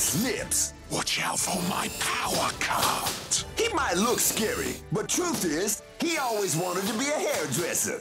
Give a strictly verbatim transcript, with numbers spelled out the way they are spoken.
slips, watch out for my power cut. He might look scary, but truth is, he always wanted to be a hairdresser.